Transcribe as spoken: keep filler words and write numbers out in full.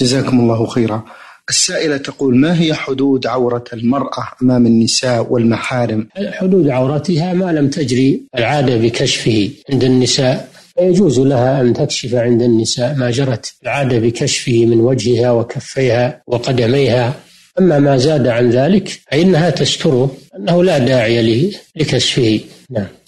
جزاكم الله خيرا. السائلة تقول: ما هي حدود عورة المرأة أمام النساء والمحارم؟ حدود عورتها ما لم تجري العادة بكشفه عند النساء، فيجوز لها أن تكشف عند النساء ما جرت العادة بكشفه من وجهها وكفيها وقدميها. أما ما زاد عن ذلك فإنها تستره، أنه لا داعي لكشفه. نعم.